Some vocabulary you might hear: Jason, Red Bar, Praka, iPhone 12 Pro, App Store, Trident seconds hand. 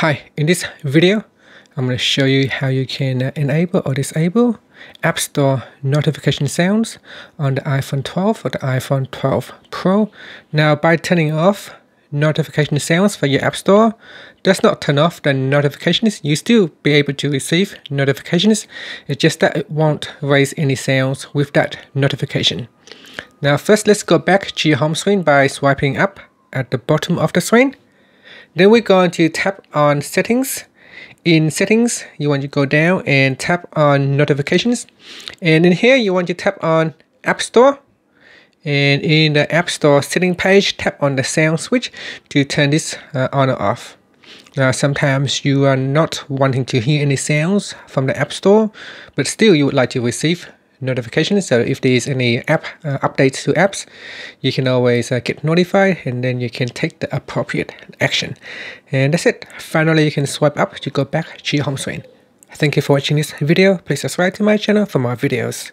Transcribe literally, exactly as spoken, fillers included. Hi, in this video, I'm going to show you how you can uh, enable or disable App Store notification sounds on the iPhone twelve or the iPhone twelve Pro. Now, by turning off notification sounds for your App Store, does not turn off the notifications. You still be able to receive notifications. It's just that it won't raise any sounds with that notification. Now, first, let's go back to your home screen by swiping up at the bottom of the screen. Then we're going to tap on settings. In settings, you want to go down and tap on notifications. And in here, you want to tap on App Store. And in the App Store setting page, tap on the sound switch to turn this uh, on or off. Now, sometimes you are not wanting to hear any sounds from the App Store, but still you would like to receive notifications. So if there is any app uh, updates to apps, you can always uh, get notified, and then you can take the appropriate action. And that's it. Finally, you can swipe up to go back to your home screen. Thank you for watching this video. Please subscribe to my channel for more videos.